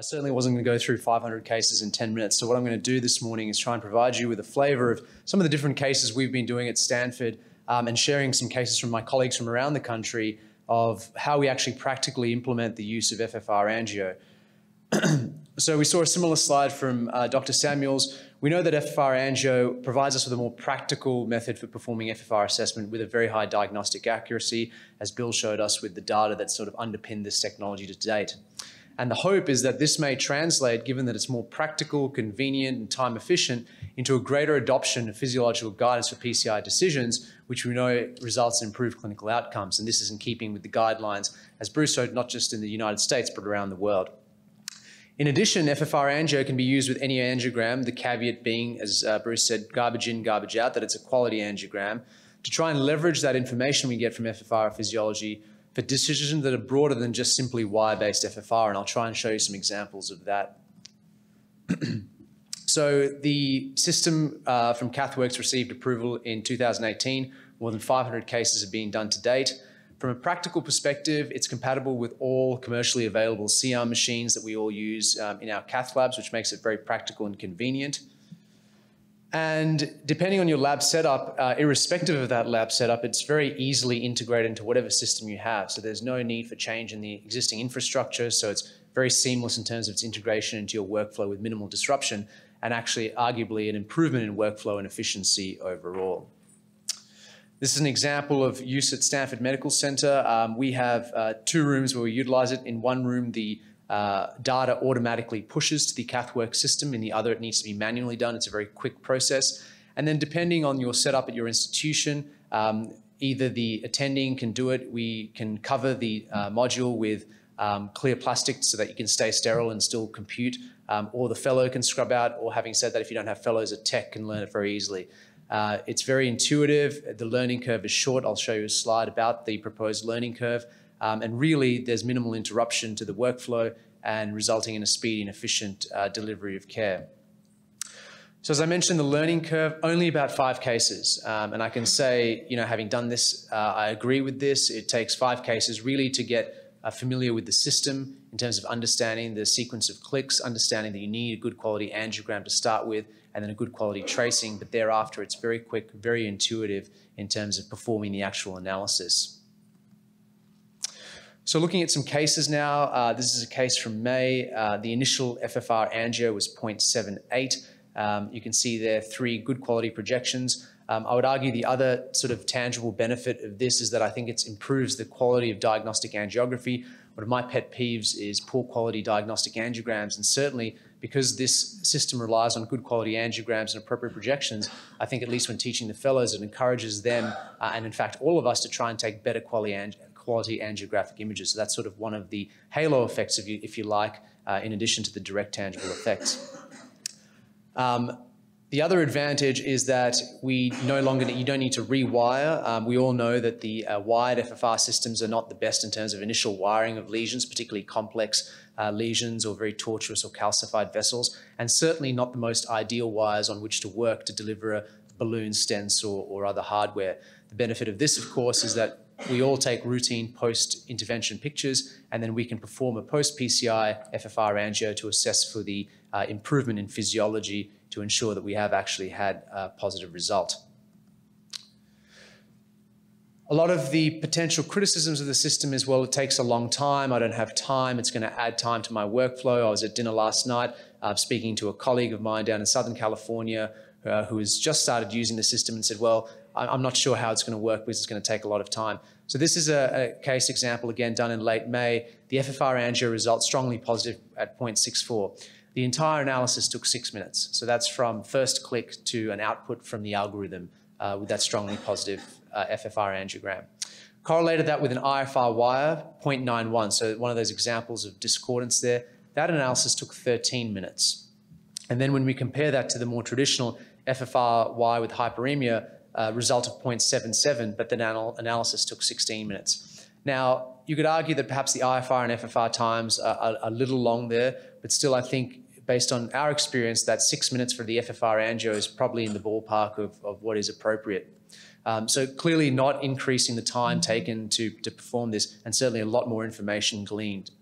I certainly wasn't going to go through 500 cases in 10 minutes. So what I'm going to do this morning is try and provide you with a flavor of some of the different cases we've been doing at Stanford and sharing some cases from my colleagues from around the country of how we actually practically implement the use of FFR Angio. So we saw a similar slide from Dr. Samuels. We know that FFR Angio provides us with a more practical method for performing FFR assessment with a very high diagnostic accuracy, as Bill showed us with the data that sort of underpinned this technology to date. And the hope is that this may translate, given that it's more practical, convenient, and time efficient, into a greater adoption of physiological guidance for PCI decisions, which we know results in improved clinical outcomes. And this is in keeping with the guidelines, as Bruce showed, not just in the United States, but around the world. In addition, FFR Angio can be used with any angiogram, the caveat being, as Bruce said, garbage in, garbage out, that it's a quality angiogram, to try and leverage that information we get from FFR physiology for decisions that are broader than just simply Y-based FFR, and I'll try and show you some examples of that. So the system from CathWorks received approval in 2018. More than 500 cases have been done to date. From a practical perspective, it's compatible with all commercially available CR machines that we all use in our cath labs, which makes it very practical and convenient. And depending on your lab setup, irrespective of that lab setup, it's very easily integrated into whatever system you have. So there's no need for change in the existing infrastructure. So it's very seamless in terms of its integration into your workflow with minimal disruption, and actually arguably an improvement in workflow and efficiency overall. This is an example of use at Stanford Medical Center. We have two rooms where we utilize it. In one room, the data automatically pushes to the CathWorks system. In the other, it needs to be manually done. It's a very quick process. And then depending on your setup at your institution, either the attending can do it. We can cover the module with clear plastic so that you can stay sterile and still compute, or the fellow can scrub out, or having said that, if you don't have fellows, a tech can learn it very easily. It's very intuitive. The learning curve is short. I'll show you a slide about the proposed learning curve. And really, there's minimal interruption to the workflow and resulting in a speedy and efficient delivery of care. So as I mentioned, the learning curve, only about 5 cases. And I can say, you know, having done this, I agree with this. It takes 5 cases really to get familiar with the system in terms of understanding the sequence of clicks, understanding that you need a good quality angiogram to start with, and then a good quality tracing, but thereafter it's very quick, very intuitive in terms of performing the actual analysis. So looking at some cases now, this is a case from May. The initial FFR angio was 0.78. You can see there 3 good quality projections. I would argue the other sort of tangible benefit of this is that I think it improves the quality of diagnostic angiography. One of my pet peeves is poor quality diagnostic angiograms, and certainly because this system relies on good quality angiograms and appropriate projections, I think at least when teaching the fellows, it encourages them and in fact all of us to try and take better quality angiographic images. So that's sort of one of the halo effects, if you like, in addition to the direct tangible effects. The other advantage is that you don't need to rewire. We all know that the wired FFR systems are not the best in terms of initial wiring of lesions, particularly complex lesions or very tortuous or calcified vessels, and certainly not the most ideal wires on which to work to deliver a balloon, stents, or other hardware. The benefit of this, of course, is that we all take routine post-intervention pictures, and then we can perform a post-PCI FFR angio to assess for the improvement in physiology to ensure that we have actually had a positive result. A lot of the potential criticisms of the system is, well, it takes a long time, I don't have time, it's going to add time to my workflow. I was at dinner last night speaking to a colleague of mine down in Southern California who has just started using the system and said, well, I'm not sure how it's going to work because it's going to take a lot of time. So this is a case example, again, done in late May. The FFR angio results strongly positive at 0.64. The entire analysis took 6 minutes. So that's from first click to an output from the algorithm with that strongly positive FFR angiogram. Correlated that with an IFR wire, 0.91. So one of those examples of discordance there. That analysis took 13 minutes. And then when we compare that to the more traditional FFR wire with hyperemia, result of 0.77, but the analysis took 16 minutes. Now, you could argue that perhaps the IFR and FFR times are a little long there, but still I think based on our experience that 6 minutes for the FFR angio is probably in the ballpark of what is appropriate. So clearly not increasing the time taken to perform this, and certainly a lot more information gleaned.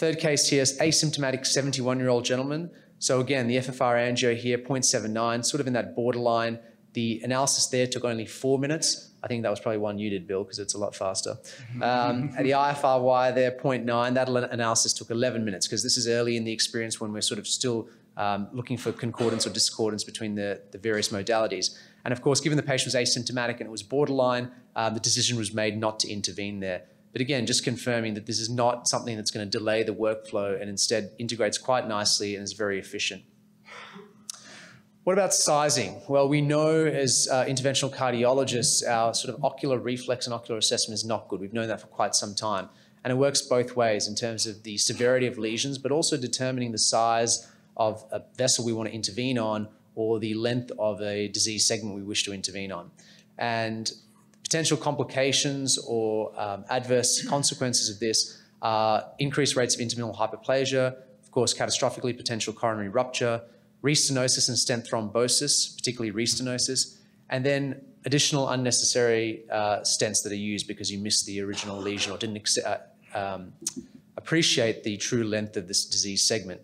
Third case here is asymptomatic 71-year-old gentleman. So again, the FFR angio here, 0.79, sort of in that borderline. The analysis there took only 4 minutes. I think that was probably one you did, Bill, because it's a lot faster. And the IFR wire there, 0.9, that analysis took 11 minutes because this is early in the experience when we're sort of still looking for concordance or discordance between the various modalities. And of course, given the patient was asymptomatic and it was borderline, the decision was made not to intervene there. But again, just confirming that this is not something that's going to delay the workflow and instead integrates quite nicely and is very efficient. What about sizing? Well, we know as interventional cardiologists, our sort of ocular reflex and ocular assessment is not good. We've known that for quite some time. And it works both ways in terms of the severity of lesions, but also determining the size of a vessel we want to intervene on or the length of a disease segment we wish to intervene on. And potential complications or adverse consequences of this are increased rates of intermittent hyperplasia, of course, catastrophically potential coronary rupture, restenosis and stent thrombosis, particularly restenosis, and then additional unnecessary stents that are used because you missed the original lesion or didn't appreciate the true length of this disease segment.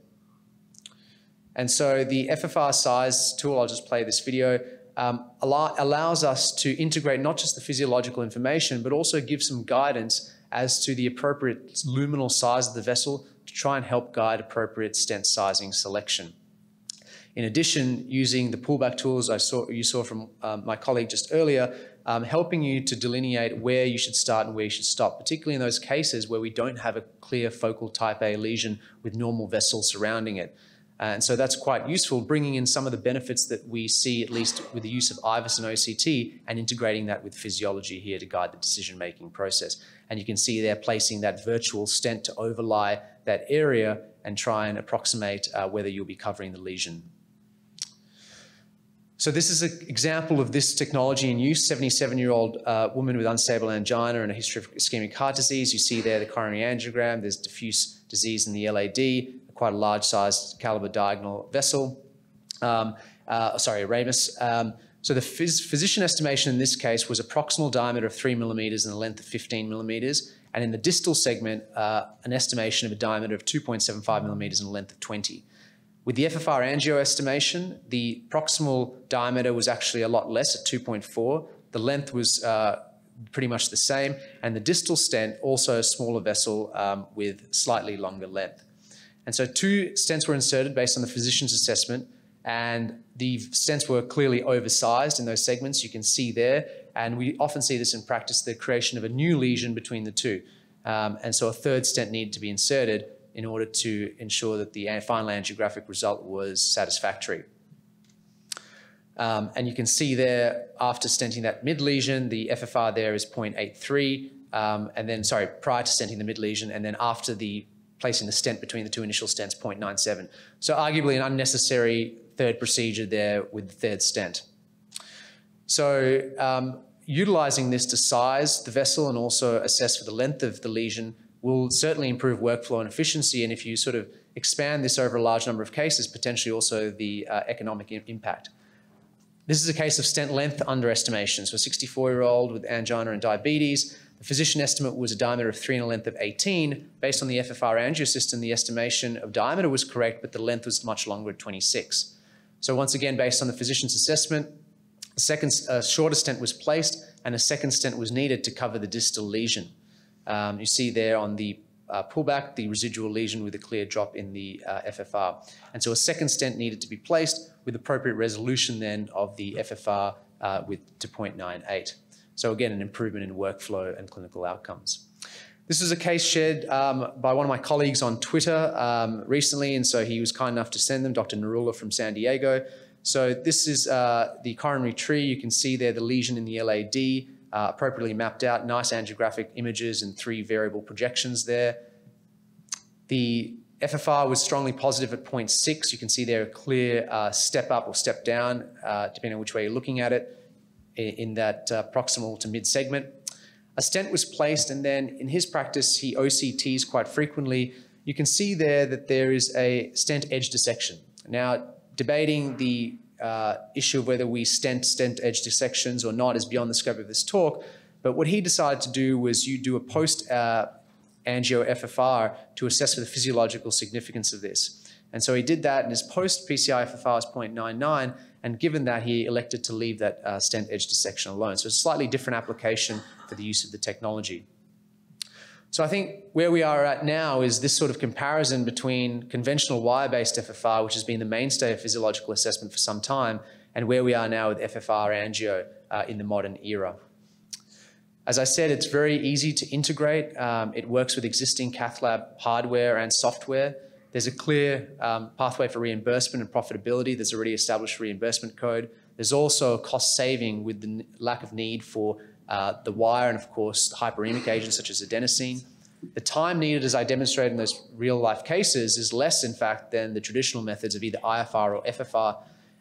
And so the FFR size tool, I'll just play this video, allows us to integrate not just the physiological information, but also give some guidance as to the appropriate luminal size of the vessel to try and help guide appropriate stent sizing selection. In addition, using the pullback tools you saw from my colleague just earlier, helping you to delineate where you should start and where you should stop, particularly in those cases where we don't have a clear focal type A lesion with normal vessels surrounding it. And so that's quite useful, bringing in some of the benefits that we see, at least with the use of IVUS and OCT, and integrating that with physiology here to guide the decision-making process. And you can see there placing that virtual stent to overlie that area and try and approximate whether you'll be covering the lesion. So this is an example of this technology in use, 77-year-old woman with unstable angina and a history of ischemic heart disease. You see there the coronary angiogram, there's diffuse disease in the LAD, quite a large sized caliber diagonal vessel, sorry, ramus. So the physician estimation in this case was a proximal diameter of 3 millimeters and a length of 15 millimeters. And in the distal segment, an estimation of a diameter of 2.75 millimeters and a length of 20. With the FFR angio estimation, the proximal diameter was actually a lot less at 2.4. The length was pretty much the same. And the distal stent, also a smaller vessel with slightly longer length. And so 2 stents were inserted based on the physician's assessment, and the stents were clearly oversized in those segments you can see there. And we often see this in practice, the creation of a new lesion between the two. And so a third stent needed to be inserted in order to ensure that the final angiographic result was satisfactory. And you can see there, after stenting that mid lesion, the FFR there is 0.83, and then, sorry, prior to stenting the mid lesion, and then after the placing the stent between the two initial stents, 0.97. So arguably an unnecessary third procedure there with the third stent. So utilizing this to size the vessel and also assess for the length of the lesion will certainly improve workflow and efficiency. And if you sort of expand this over a large number of cases, potentially also the economic impact. This is a case of stent length underestimation. So a 64-year-old with angina and diabetes. The physician estimate was a diameter of 3 and a length of 18. Based on the FFR angio system, the estimation of diameter was correct, but the length was much longer at 26. So once again, based on the physician's assessment, a second shorter stent was placed and a second stent was needed to cover the distal lesion. You see there on the pullback, the residual lesion with a clear drop in the FFR. And so a second stent needed to be placed with appropriate resolution then of the FFR to 0.98. So again, an improvement in workflow and clinical outcomes. This is a case shared by one of my colleagues on Twitter recently, and so he was kind enough to send them, Dr. Narula from San Diego. So this is the coronary tree. You can see there the lesion in the LAD, appropriately mapped out, nice angiographic images and 3 variable projections there. The FFR was strongly positive at 0.6. You can see there a clear step up or step down, depending on which way you're looking at it, in that proximal to mid segment. A stent was placed, and then in his practice, he OCTs quite frequently. You can see there that there is a stent edge dissection. Now, debating the issue of whether we stent edge dissections or not is beyond the scope of this talk, but what he decided to do was you do a post angio FFR to assess for the physiological significance of this. And so he did that, and his post-PCI FFR is 0.99, and given that, he elected to leave that stent edge dissection alone. So it's a slightly different application for the use of the technology. So I think where we are at now is this sort of comparison between conventional wire-based FFR, which has been the mainstay of physiological assessment for some time, and where we are now with FFR angio in the modern era. As I said, it's very easy to integrate. It works with existing cath lab hardware and software. There's a clear pathway for reimbursement and profitability. There's already established reimbursement code. There's also a cost saving with the lack of need for the wire and, of course, hyperemic agents such as adenosine. The time needed, as I demonstrated in those real-life cases, is less, in fact, than the traditional methods of either IFR or FFR.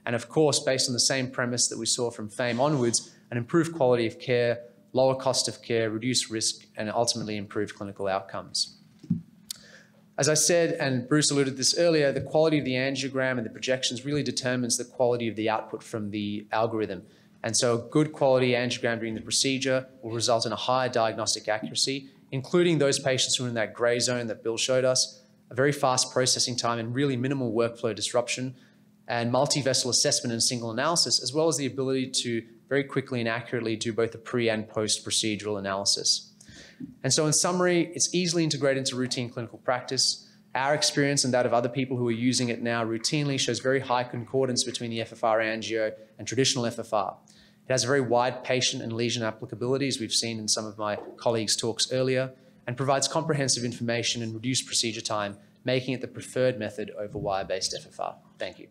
And, of course, based on the same premise that we saw from FAME onwards, an improved quality of care, lower cost of care, reduced risk, and ultimately improved clinical outcomes. As I said, and Bruce alluded to this earlier, the quality of the angiogram and the projections really determines the quality of the output from the algorithm. And so a good quality angiogram during the procedure will result in a higher diagnostic accuracy, including those patients who are in that gray zone that Bill showed us, a very fast processing time and really minimal workflow disruption, and multi-vessel assessment and single analysis, as well as the ability to very quickly and accurately do both the pre- and post-procedural analysis. And so in summary, it's easily integrated into routine clinical practice. Our experience and that of other people who are using it now routinely shows very high concordance between the FFR angio and traditional FFR. It has a very wide patient and lesion applicability, as we've seen in some of my colleagues' talks earlier, and provides comprehensive information and reduced procedure time, making it the preferred method over wire-based FFR. Thank you.